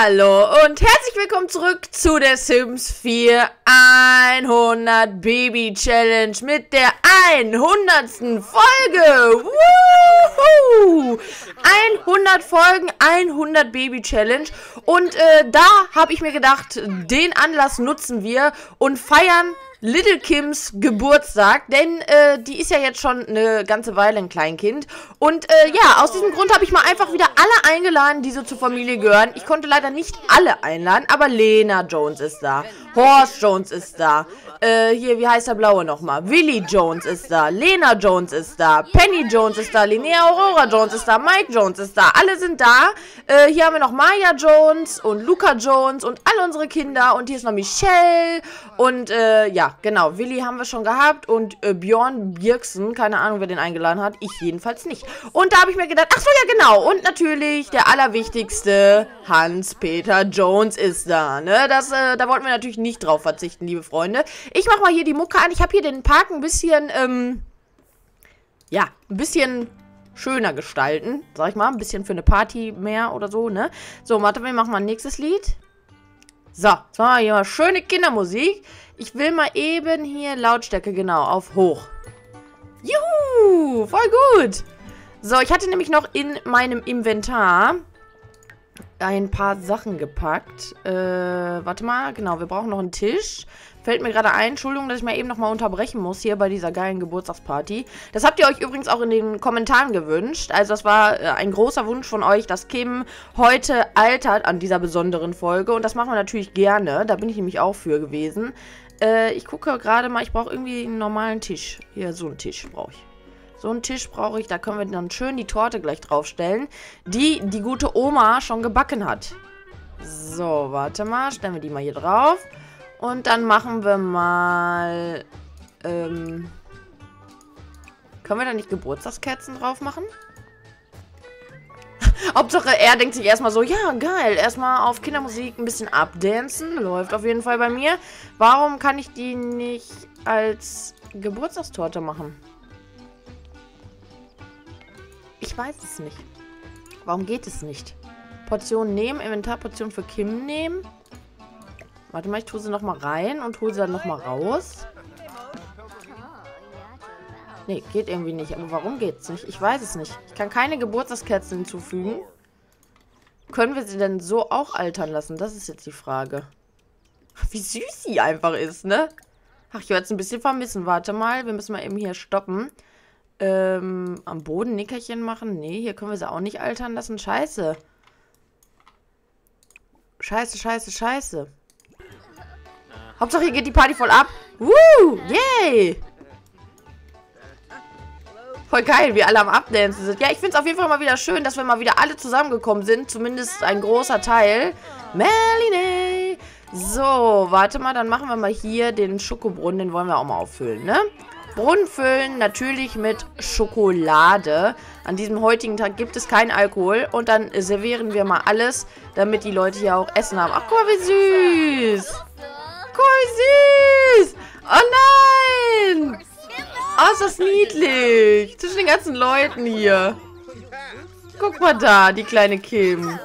Hallo und herzlich willkommen zurück zu der Sims 4 100 Baby Challenge mit der 100. Folge. Woohoo! 100 Folgen, 100 Baby Challenge. Und da habe ich mir gedacht, den Anlass nutzen wir und feiern Little Kims Geburtstag, denn die ist ja jetzt schon eine ganze Weile ein Kleinkind. Und ja, aus diesem Grund habe ich mal einfach wieder alle eingeladen, die so zur Familie gehören. Ich konnte leider nicht alle einladen, aber Lena Jones ist da, Horst Jones ist da, hier, wie heißt der Blaue nochmal? Willy Jones ist da, Lena Jones ist da, Penny Jones ist da, Linnea Aurora Jones ist da, Mike Jones ist da, alle sind da. Hier haben wir noch Maya Jones und Luca Jones und alle unsere Kinder und hier ist noch Michelle und ja. Genau, Willi haben wir schon gehabt und Björn Birksen, keine Ahnung, wer den eingeladen hat, ich jedenfalls nicht. Und da habe ich mir gedacht, ach so, ja genau, und natürlich der allerwichtigste Hans-Peter-Jones ist da, ne, das, da wollten wir natürlich nicht drauf verzichten, liebe Freunde. Ich mache mal hier die Mucke an, ich habe hier den Park ein bisschen, ja, ein bisschen schöner gestalten, sag ich mal, ein bisschen für eine Party mehr oder so, ne. So, warte, wir machen mal ein nächstes Lied. So, jetzt machen wir hier mal schöne Kindermusik. Ich will mal eben hier Lautstärke, genau, auf hoch. Juhu, voll gut. So, ich hatte nämlich noch in meinem Inventar ein paar Sachen gepackt. Warte mal, genau, wir brauchen noch einen Tisch. Fällt mir gerade ein, Entschuldigung, dass ich mal eben nochmal unterbrechen muss hier bei dieser geilen Geburtstagsparty. Das habt ihr euch übrigens auch in den Kommentaren gewünscht. Also das war ein großer Wunsch von euch, dass Kim heute altert an dieser besonderen Folge. Und das machen wir natürlich gerne, da bin ich nämlich auch für gewesen. Ich gucke gerade mal, ich brauche irgendwie einen normalen Tisch. Hier, so einen Tisch brauche ich. So einen Tisch brauche ich, da können wir dann schön die Torte gleich draufstellen, die die gute Oma schon gebacken hat. So, warte mal, stellen wir die mal hier drauf. Und dann machen wir mal, können wir da nicht Geburtstagskerzen drauf machen? Hauptsache, er denkt sich erstmal so, ja, geil, erstmal auf Kindermusik ein bisschen abdancen. Läuft auf jeden Fall bei mir. Warum kann ich die nicht als Geburtstagstorte machen? Ich weiß es nicht. Warum geht es nicht? Portion nehmen, Inventarportion für Kim nehmen. Warte mal, ich tue sie nochmal rein und hole sie dann nochmal raus. Nee, geht irgendwie nicht. Aber warum geht's nicht? Ich weiß es nicht. Ich kann keine Geburtstagskerzen hinzufügen. Können wir sie denn so auch altern lassen? Das ist jetzt die Frage. Wie süß sie einfach ist, ne? Ach, ich werde es ein bisschen vermissen. Warte mal, wir müssen mal eben hier stoppen. Am Boden Nickerchen machen? Nee, hier können wir sie auch nicht altern lassen. Scheiße. Scheiße, scheiße, scheiße. Hauptsache, hier geht die Party voll ab. Woo! Yay! Voll geil, wie alle am Updancen sind. Ja, ich finde es auf jeden Fall mal wieder schön, dass wir mal wieder alle zusammengekommen sind. Zumindest ein großer Teil. Melanie! So, warte mal, dann machen wir mal hier den Schokobrunnen. Den wollen wir auch mal auffüllen, ne? Brunnen füllen, natürlich mit Schokolade. An diesem heutigen Tag gibt es keinen Alkohol. Und dann servieren wir mal alles, damit die Leute hier auch Essen haben. Ach, guck mal, wie süß! Cool, süß! Oh nein! Oh, ist das niedlich! Zwischen den ganzen Leuten hier. Guck mal da, die kleine Kim.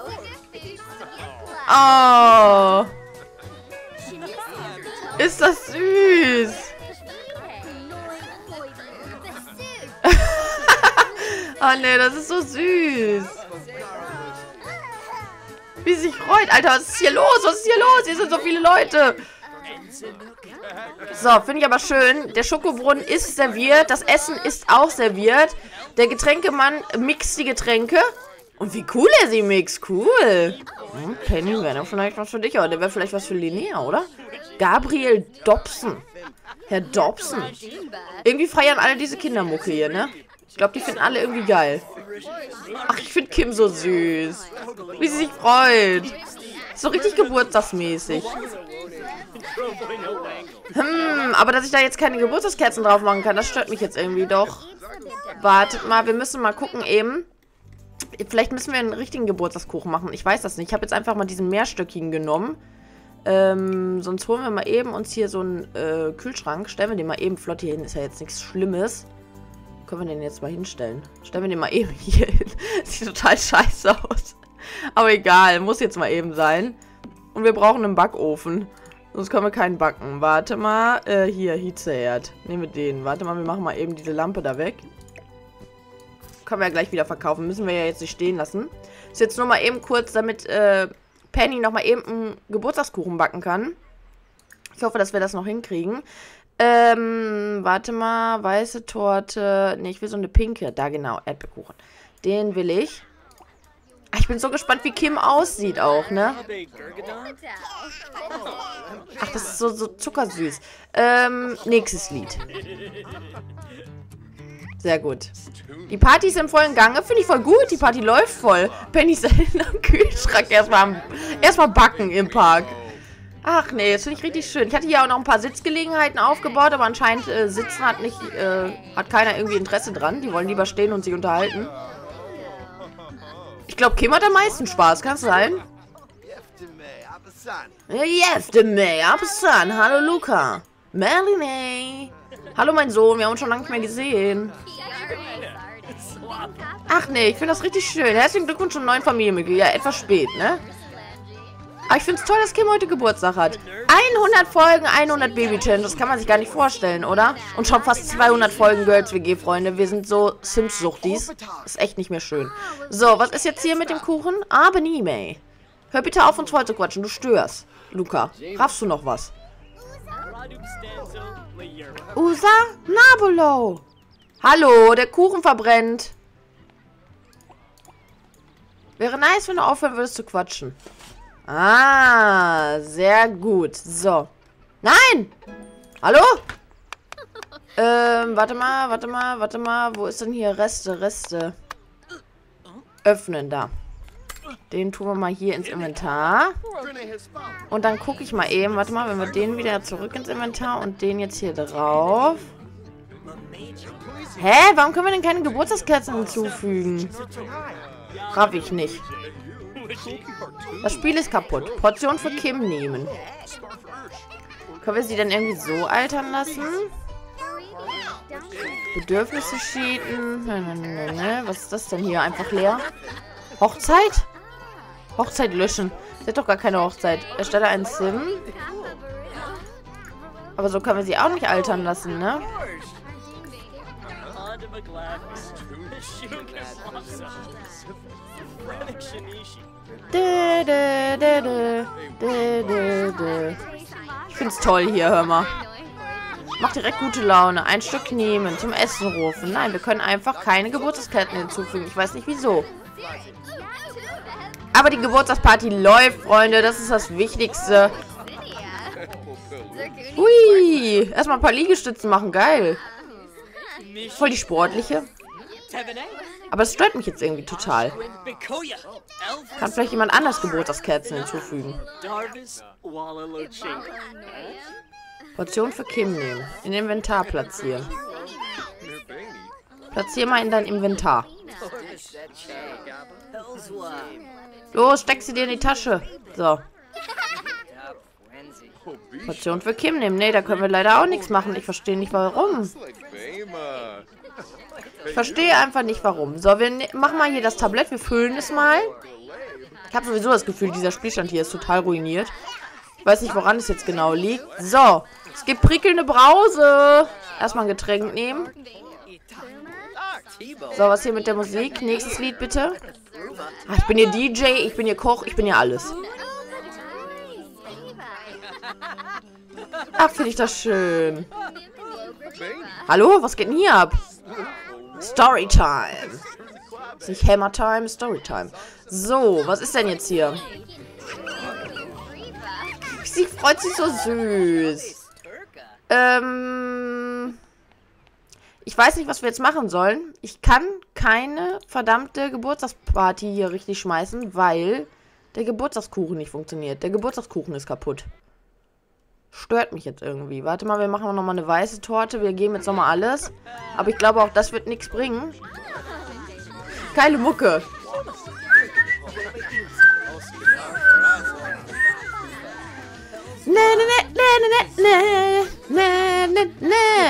Oh! Ist das süß! Oh ne, das ist so süß! Wie sie sich freut! Alter, was ist hier los? Was ist hier los? Hier sind so viele Leute! So, finde ich aber schön. Der Schokobrunnen ist serviert. Das Essen ist auch serviert. Der Getränkemann mixt die Getränke. Und wie cool er sie mixt. Cool. Hm, Penny wäre dann vielleicht was für dich. Aber der wäre vielleicht was für Linnea, oder? Gabriel Dobson. Herr Dobson. Irgendwie feiern alle diese Kindermucke hier, ne? Ich glaube, die finden alle irgendwie geil. Ach, ich finde Kim so süß. Wie sie sich freut. So richtig geburtstagsmäßig. Hm, aber dass ich da jetzt keine Geburtstagskerzen drauf machen kann, das stört mich jetzt irgendwie doch. Wartet mal, wir müssen mal gucken eben. Vielleicht müssen wir einen richtigen Geburtstagskuchen machen. Ich weiß das nicht. Ich habe jetzt einfach mal diesen mehrstöckigen genommen. Sonst holen wir mal eben uns hier so einen Kühlschrank. Stellen wir den mal eben flott hier hin. Ist ja jetzt nichts Schlimmes. Können wir den jetzt mal hinstellen? Stellen wir den mal eben hier hin. Sieht total scheiße aus. Aber egal, muss jetzt mal eben sein. Und wir brauchen einen Backofen. Sonst können wir keinen backen. Warte mal. Hier, Hitzeherd. Nehmen wir den. Warte mal, wir machen mal eben diese Lampe da weg. Können wir ja gleich wieder verkaufen. Müssen wir ja jetzt nicht stehen lassen. Ist jetzt nur mal eben kurz, damit Penny nochmal eben einen Geburtstagskuchen backen kann. Ich hoffe, dass wir das noch hinkriegen. Warte mal. Weiße Torte. Ne, ich will so eine pinke. Da genau, Erdbeerkuchen. Den will ich. Ich bin so gespannt, wie Kim aussieht auch, ne? Ach, das ist so zuckersüß. Nächstes Lied. Sehr gut. Die Party ist im vollen Gange. Finde ich voll gut. Die Party läuft voll. Penny ist am Kühlschrank erstmal backen im Park. Ach nee, das finde ich richtig schön. Ich hatte hier auch noch ein paar Sitzgelegenheiten aufgebaut, aber anscheinend sitzen hat keiner irgendwie Interesse dran. Die wollen lieber stehen und sich unterhalten. Ich glaube, Kim hat am meisten Spaß, kann es sein? Yvette May Abbasan. Hallo, Luca. Melanie. Hallo, mein Sohn. Wir haben uns schon lange nicht mehr gesehen. Ach nee, ich finde das richtig schön. Herzlichen Glückwunsch zum neuen Familienmitglied. Ja, etwas spät, ne? Aber ich finde es toll, dass Kim heute Geburtstag hat. 100 Folgen, 100 Baby-Challenge. Das kann man sich gar nicht vorstellen, oder? Und schon fast 200 Folgen Girls-WG-Freunde. Wir sind so Sims-Suchtis. Ist echt nicht mehr schön. So, was ist jetzt hier mit dem Kuchen? Ah, Benime. Hör bitte auf, uns voll zu quatschen. Du störst. Luca, raffst du noch was? Usa Nabolo. Hallo, der Kuchen verbrennt. Wäre nice, wenn du aufhören würdest zu quatschen. Ah, sehr gut. So. Nein! Hallo? Warte mal. Wo ist denn hier Reste? Öffnen, da. Den tun wir mal hier ins Inventar. Und dann gucke ich mal eben. Warte mal, wenn wir den wieder zurück ins Inventar und den jetzt hier drauf. Hä? Warum können wir denn keine Geburtstagskerzen hinzufügen? Raff ich nicht. Das Spiel ist kaputt. Portion für Kim nehmen. Können wir sie dann irgendwie so altern lassen? Bedürfnisse schieden. Was ist das denn hier? Einfach leer. Hochzeit? Hochzeit löschen. Sie hat doch gar keine Hochzeit. Erstelle einen Sim. Aber so können wir sie auch nicht altern lassen, ne? Ich find's toll hier, hör mal. Macht direkt gute Laune. Ein Stück nehmen, zum Essen rufen. Nein, wir können einfach keine Geburtstagskarten hinzufügen. Ich weiß nicht, wieso. Aber die Geburtstagsparty läuft, Freunde. Das ist das Wichtigste. Ui, erstmal ein paar Liegestützen machen. Geil. Voll die sportliche. Aber es stört mich jetzt irgendwie total. Kann vielleicht jemand anders Geburtstagskerzen hinzufügen. Portion für Kim nehmen. In Inventar platzieren. Platzier mal in dein Inventar. Los, steck sie dir in die Tasche. So. Portion für Kim nehmen. Nee, da können wir leider auch nichts machen. Ich verstehe nicht, warum. Ich verstehe einfach nicht, warum. So, wir machen mal hier das Tablett. Wir füllen es mal. Ich habe sowieso das Gefühl, dieser Spielstand hier ist total ruiniert. Ich weiß nicht, woran es jetzt genau liegt. So, es gibt prickelnde Brause. Erstmal ein Getränk nehmen. So, was hier mit der Musik? Nächstes Lied, bitte. Ach, ich bin hier DJ, ich bin hier Koch, ich bin hier alles. Ach, finde ich das schön. Hallo, was geht denn hier ab? Storytime. Ist nicht Hammertime, Storytime. So, was ist denn jetzt hier? Sie freut sich so süß. Ich weiß nicht, was wir jetzt machen sollen. Ich kann keine verdammte Geburtstagsparty hier richtig schmeißen, weil der Geburtstagskuchen nicht funktioniert. Der Geburtstagskuchen ist kaputt. Stört mich jetzt irgendwie. Warte mal, wir machen nochmal eine weiße Torte. Wir geben jetzt nochmal alles. Aber ich glaube, auch das wird nichts bringen. Geile Mucke. Nee.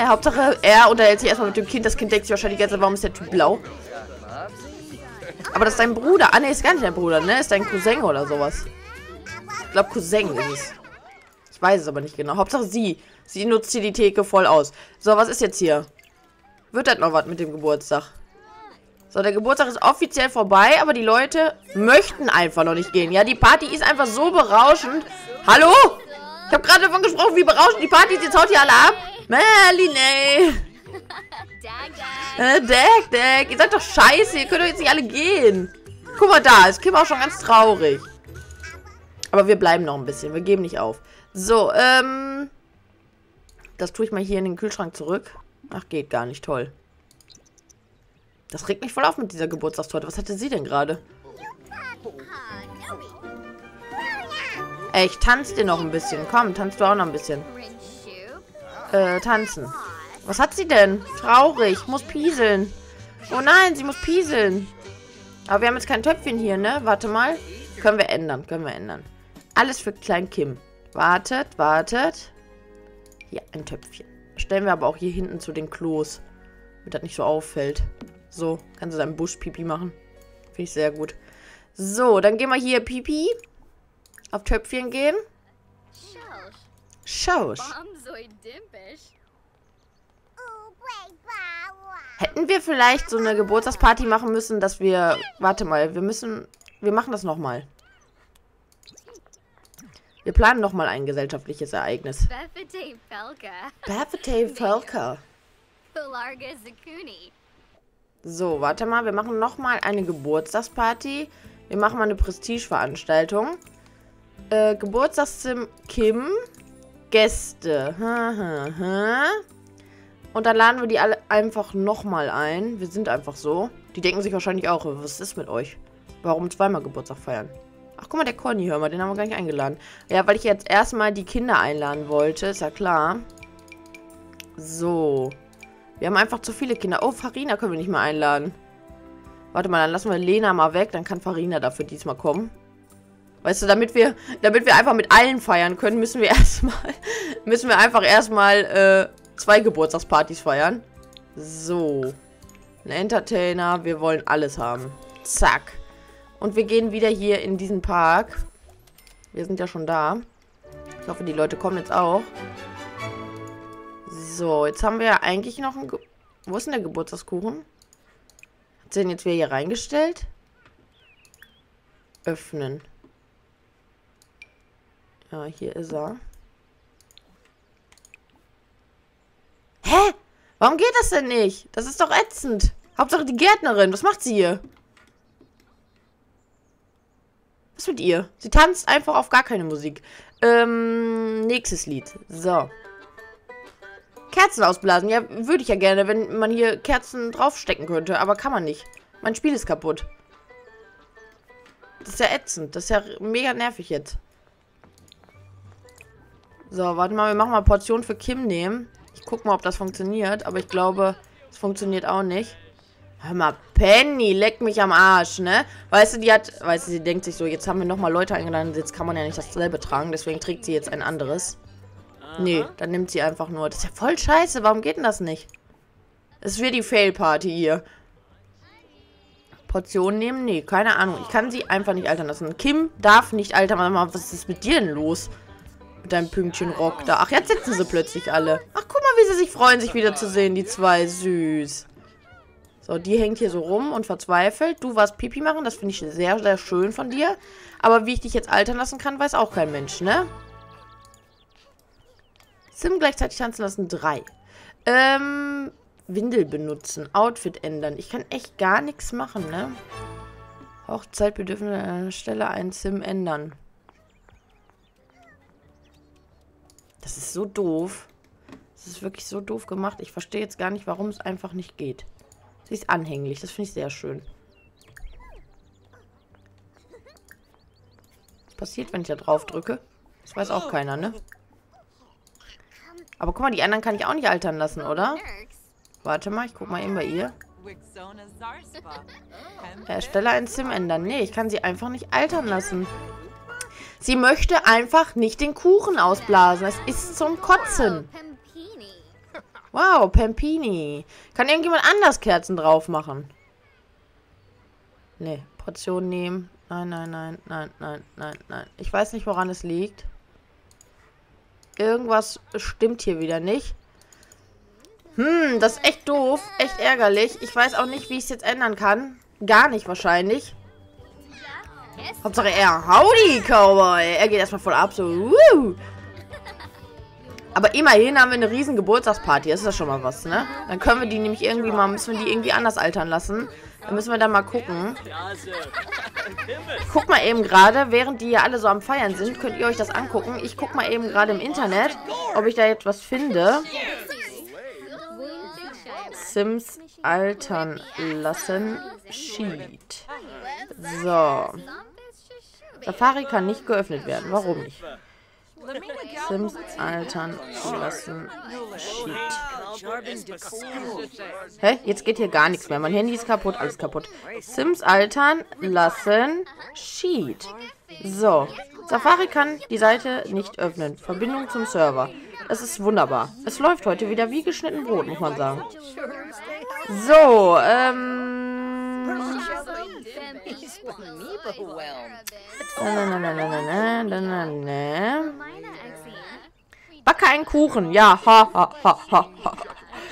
Hauptsache, er unterhält sich erstmal mit dem Kind. Das Kind denkt sich wahrscheinlich jetzt, warum ist der Typ blau? Aber das ist dein Bruder. Ah, ne, ist gar nicht dein Bruder, ne? Ist dein Cousin oder sowas. Ich glaube, Cousin ist es. Ich weiß es aber nicht genau. Hauptsache sie. Sie nutzt hier die Theke voll aus. So, was ist jetzt hier? Wird das noch was mit dem Geburtstag? So, der Geburtstag ist offiziell vorbei, aber die Leute möchten einfach noch nicht gehen. Ja, die Party ist einfach so berauschend. Hallo? Ich habe gerade davon gesprochen, wie berauschend die Party ist. Jetzt haut ihr alle ab. Melanie. Dag, Dag. Ihr seid doch scheiße. Ihr könnt doch jetzt nicht alle gehen. Guck mal da. Ist Kim auch schon ganz traurig. Aber wir bleiben noch ein bisschen. Wir geben nicht auf. So, das tue ich mal hier in den Kühlschrank zurück. Ach, geht gar nicht. Toll. Das regt mich voll auf mit dieser Geburtstagstorte. Was hatte sie denn gerade? Ey, ich tanze dir noch ein bisschen. Komm, tanzt du auch noch ein bisschen. Tanzen. Was hat sie denn? Traurig. Muss pieseln. Oh nein, sie muss pieseln. Aber wir haben jetzt kein Töpfchen hier, ne? Warte mal. Können wir ändern. Können wir ändern. Alles für Klein Kim. Wartet, wartet. Hier, ein Töpfchen. Stellen wir aber auch hier hinten zu den Klos. Damit das nicht so auffällt. So, kannst du deinen Buschpipi machen. Finde ich sehr gut. So, dann gehen wir hier Pipi. Auf Töpfchen gehen. Schausch. Hätten wir vielleicht so eine Geburtstagsparty machen müssen, dass wir... Warte mal, wir müssen... Wir machen das nochmal. Wir planen nochmal ein gesellschaftliches Ereignis. Birthday Felka. So, warte mal. Wir machen nochmal eine Geburtstagsparty. Wir machen mal eine Prestigeveranstaltung. Geburtstagssim Kim. Gäste. Und dann laden wir die alle einfach nochmal ein. Wir sind einfach so. Die denken sich wahrscheinlich auch, was ist mit euch? Warum zweimal Geburtstag feiern? Ach, guck mal, der Conny, hör mal, den haben wir gar nicht eingeladen. Ja, weil ich jetzt erstmal die Kinder einladen wollte. Ist ja klar. So. Wir haben einfach zu viele Kinder. Oh, Farina können wir nicht mehr einladen. Warte mal, dann lassen wir Lena mal weg. Dann kann Farina dafür diesmal kommen. Weißt du, damit wir einfach mit allen feiern können, müssen wir einfach erstmal zwei Geburtstagspartys feiern. So. Ein Entertainer. Wir wollen alles haben. Zack. Und wir gehen wieder hier in diesen Park. Wir sind ja schon da. Ich hoffe, die Leute kommen jetzt auch. So, jetzt haben wir ja eigentlich noch ein... Wo ist denn der Geburtstagskuchen? Hat sie den jetzt wieder hier reingestellt? Öffnen. Ja, hier ist er. Hä? Warum geht das denn nicht? Das ist doch ätzend. Hauptsache die Gärtnerin. Was macht sie hier? Was mit ihr? Sie tanzt einfach auf gar keine Musik. Nächstes Lied. So. Kerzen ausblasen. Ja, würde ich ja gerne, wenn man hier Kerzen draufstecken könnte. Aber kann man nicht. Mein Spiel ist kaputt. Das ist ja ätzend. Das ist ja mega nervig jetzt. So, warte mal. Wir machen mal Portion für Kim nehmen. Ich guck mal, ob das funktioniert. Aber ich glaube, es funktioniert auch nicht. Hör mal, Penny, leck mich am Arsch, ne? Weißt du, die hat... Weißt du, sie denkt sich so, jetzt haben wir nochmal Leute eingeladen. Jetzt kann man ja nicht dasselbe tragen. Deswegen trägt sie jetzt ein anderes. Nee, dann nimmt sie einfach nur. Das ist ja voll scheiße. Warum geht denn das nicht? Das wird die Fail-Party hier. Portionen nehmen? Nee, keine Ahnung. Ich kann sie einfach nicht altern lassen. Kim darf nicht altern. Was ist mit dir denn los? Mit deinem Pünktchen-Rock da. Ach, jetzt sitzen sie plötzlich alle. Ach, guck mal, wie sie sich freuen, sich wiederzusehen, die zwei. Süß. So, die hängt hier so rum und verzweifelt. Du warst Pipi machen. Das finde ich sehr, sehr schön von dir. Aber wie ich dich jetzt altern lassen kann, weiß auch kein Mensch, ne? Sim gleichzeitig tanzen lassen. 3. Windel benutzen. Outfit ändern. Ich kann echt gar nichts machen, ne? Hochzeitbedürfnis an der Stelle einen Sim ändern. Das ist so doof. Das ist wirklich so doof gemacht. Ich verstehe jetzt gar nicht, warum es einfach nicht geht. Sie ist anhänglich. Das finde ich sehr schön. Was passiert, wenn ich da drauf drücke? Das weiß auch keiner, ne? Aber guck mal, die anderen kann ich auch nicht altern lassen, oder? Warte mal, ich guck mal eben bei ihr. Erstelle ein Sim ändern. Nee, ich kann sie einfach nicht altern lassen. Sie möchte einfach nicht den Kuchen ausblasen. Es ist zum Kotzen. Wow, Pampini. Kann irgendjemand anders Kerzen drauf machen? Ne, Portion nehmen. Nein, nein, nein, nein, nein, nein, nein. Ich weiß nicht, woran es liegt. Irgendwas stimmt hier wieder nicht. Das ist echt doof. Echt ärgerlich. Ich weiß auch nicht, wie ich es jetzt ändern kann. Gar nicht wahrscheinlich. Hauptsache er. Howdy, Cowboy. Er geht erstmal voll ab. So. Woo. Aber immerhin haben wir eine riesen Geburtstagsparty. Das ist ja schon mal was, ne? Dann können wir die nämlich irgendwie mal, müssen wir die irgendwie anders altern lassen. Dann müssen wir dann mal gucken. Guck mal eben gerade, während die ja alle so am Feiern sind, könnt ihr euch das angucken. Ich guck mal eben gerade im Internet, ob ich da jetzt was finde. Sims altern lassen. Sheet. So. Safari kann nicht geöffnet werden. Warum nicht? Sims altern lassen. Shit. Hä? Jetzt geht hier gar nichts mehr. Mein Handy ist kaputt, alles kaputt. Sims altern lassen. Sheet. So. Safari kann die Seite nicht öffnen. Verbindung zum Server. Das ist wunderbar. Es läuft heute wieder wie geschnitten Brot, muss man sagen. So, Backe einen Kuchen. Ja, ha, ha, ha, ha.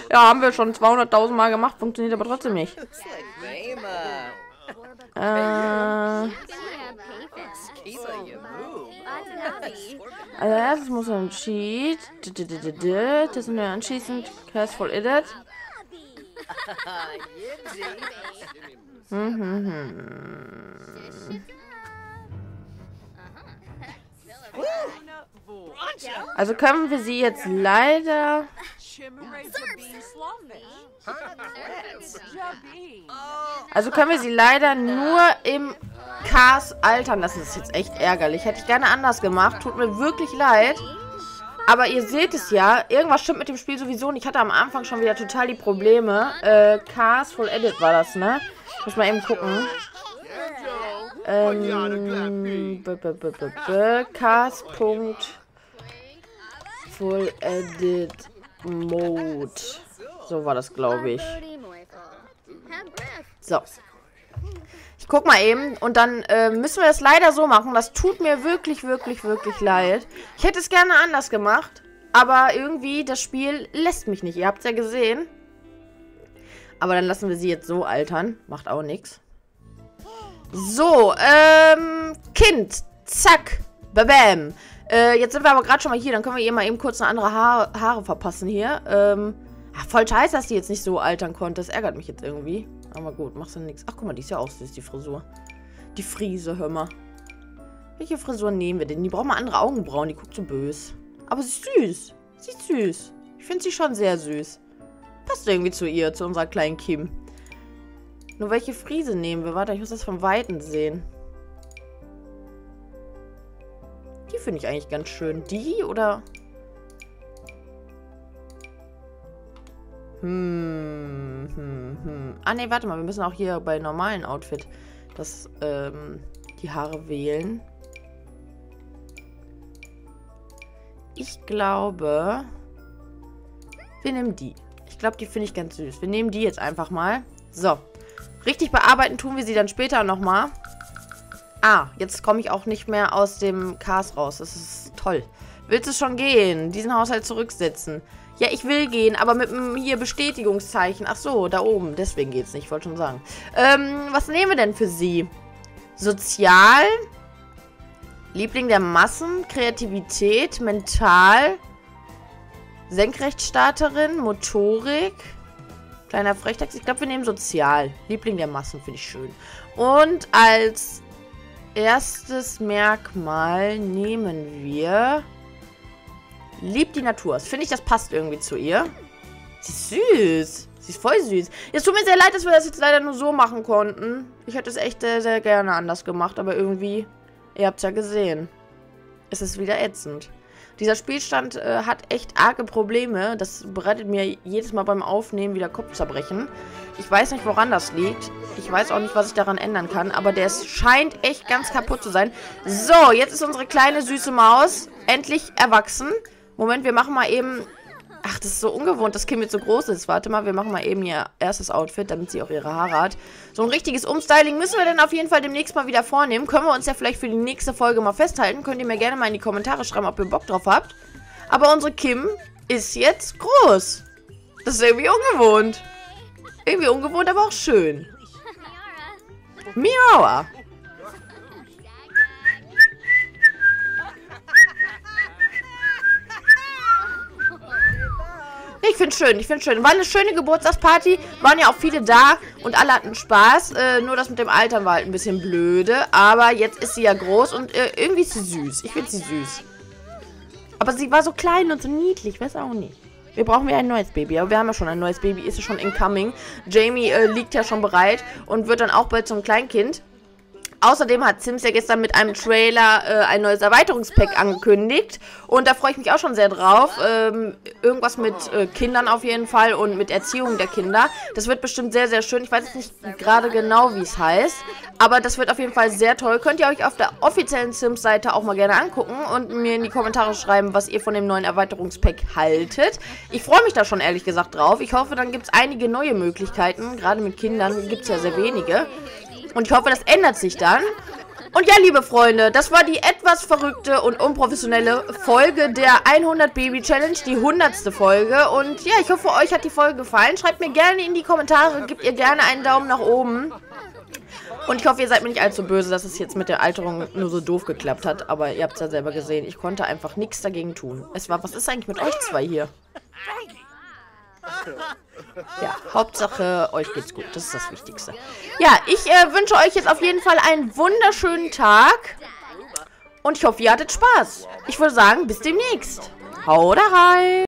Ja, haben wir schon 200.000 Mal gemacht. Funktioniert aber trotzdem nicht. Also erstens muss er ein Cheat. Das sind wir anschließend. CAS Full Edit. Also können wir sie jetzt leider... Also können wir sie leider nur im CAS altern. Das ist jetzt echt ärgerlich. Hätte ich gerne anders gemacht. Tut mir wirklich leid. Aber ihr seht es ja, irgendwas stimmt mit dem Spiel sowieso nicht. Ich hatte am Anfang schon wieder total die Probleme. CAS Full Edit war das, ne? Muss mal eben gucken. CAS. Full Edit Mode. So war das, glaube ich. So. Ich guck mal eben und dann müssen wir das leider so machen. Das tut mir wirklich, wirklich, wirklich leid. Ich hätte es gerne anders gemacht, aber irgendwie das Spiel lässt mich nicht. Ihr habt es ja gesehen. Aber dann lassen wir sie jetzt so altern. Macht auch nichts. So, Kind. Zack. Babam. Jetzt sind wir aber gerade schon mal hier. Dann können wir ihr mal eben kurz eine andere Haare verpassen hier. Voll scheiße, dass die jetzt nicht so altern konnte. Das ärgert mich jetzt irgendwie. Aber gut, machst du nichts. Ach, guck mal, die ist ja auch süß, die Frisur. Die Frise, hör mal. Welche Frisur nehmen wir denn? Die braucht mal andere Augenbrauen. Die guckt so böse. Aber sie ist süß. Sie ist süß. Ich finde sie schon sehr süß. Passt irgendwie zu ihr, zu unserer kleinen Kim. Nur welche Frise nehmen wir? Warte, ich muss das von Weitem sehen. Die finde ich eigentlich ganz schön. Die oder... Ah, ne, warte mal. Wir müssen auch hier bei normalen Outfit das, die Haare wählen. Ich glaube... Wir nehmen die. Ich glaube, die finde ich ganz süß. Wir nehmen die jetzt einfach mal. So. Richtig bearbeiten tun wir sie dann später nochmal. Ah, jetzt komme ich auch nicht mehr aus dem CAS raus. Das ist toll. Willst du schon gehen? Diesen Haushalt zurücksetzen. Ja, ich will gehen, aber mit dem hier Bestätigungszeichen. Ach so, da oben. Deswegen geht's nicht, wollte schon sagen. Was nehmen wir denn für sie? Sozial, Liebling der Massen, Kreativität, Mental, Senkrechtstarterin, Motorik, kleiner Frechdachs. Ich glaube, wir nehmen Sozial. Liebling der Massen, finde ich schön. Und als erstes Merkmal nehmen wir... Liebt die Natur. Das finde ich, das passt irgendwie zu ihr. Sie ist süß. Sie ist voll süß. Es tut mir sehr leid, dass wir das jetzt leider nur so machen konnten. Ich hätte es echt sehr, sehr gerne anders gemacht. Aber irgendwie, ihr habt es ja gesehen. Es ist wieder ätzend. Dieser Spielstand hat echt arge Probleme. Das bereitet mir jedes Mal beim Aufnehmen wieder Kopfzerbrechen. Ich weiß nicht, woran das liegt. Ich weiß auch nicht, was ich daran ändern kann. Aber der scheint echt ganz kaputt zu sein. So, jetzt ist unsere kleine süße Maus endlich erwachsen. Moment, wir machen mal eben Ach, das ist so ungewohnt, dass Kim jetzt so groß ist. Warte mal, wir machen mal eben ihr erstes Outfit, damit sie auch ihre Haare hat. So ein richtiges Umstyling müssen wir dann auf jeden Fall demnächst mal wieder vornehmen. Können wir uns ja vielleicht für die nächste Folge mal festhalten. Könnt ihr mir gerne mal in die Kommentare schreiben, ob ihr Bock drauf habt. Aber unsere Kim ist jetzt groß. Das ist irgendwie ungewohnt. Irgendwie ungewohnt, aber auch schön. Miaua. Ich finde es schön, ich finde es schön. War eine schöne Geburtstagsparty, waren ja auch viele da und alle hatten Spaß. Nur das mit dem Altern war halt ein bisschen blöde. Aber jetzt ist sie ja groß und irgendwie ist sie süß. Ich finde sie süß. Aber sie war so klein und so niedlich, weiß auch nicht. Wir brauchen ja ein neues Baby, aber wir haben ja schon ein neues Baby, ist ja schon incoming. Jamie liegt ja schon bereit und wird dann auch bald zum Kleinkind. Außerdem hat Sims ja gestern mit einem Trailer ein neues Erweiterungspack angekündigt. Und da freue ich mich auch schon sehr drauf. Irgendwas mit Kindern auf jeden Fall und mit Erziehung der Kinder. Das wird bestimmt sehr, sehr schön. Ich weiß jetzt nicht gerade genau, wie es heißt. Aber das wird auf jeden Fall sehr toll. Könnt ihr euch auf der offiziellen Sims-Seite auch mal gerne angucken und mir in die Kommentare schreiben, was ihr von dem neuen Erweiterungspack haltet. Ich freue mich da schon ehrlich gesagt drauf. Ich hoffe, dann gibt es einige neue Möglichkeiten. Gerade mit Kindern gibt es ja sehr wenige. Und ich hoffe, das ändert sich dann. Und ja, liebe Freunde, das war die etwas verrückte und unprofessionelle Folge der 100 Baby Challenge, die 100. Folge. Und ja, ich hoffe, euch hat die Folge gefallen. Schreibt mir gerne in die Kommentare, gebt ihr gerne einen Daumen nach oben. Und ich hoffe, ihr seid mir nicht allzu böse, dass es jetzt mit der Alterung nur so doof geklappt hat. Aber ihr habt es ja selber gesehen, ich konnte einfach nichts dagegen tun. Es war, was ist eigentlich mit euch zwei hier? Ja, Hauptsache, euch geht's gut. Das ist das Wichtigste. Ja, ich wünsche euch jetzt auf jeden Fall einen wunderschönen Tag. Und ich hoffe, ihr hattet Spaß. Ich würde sagen, bis demnächst. Haut rein!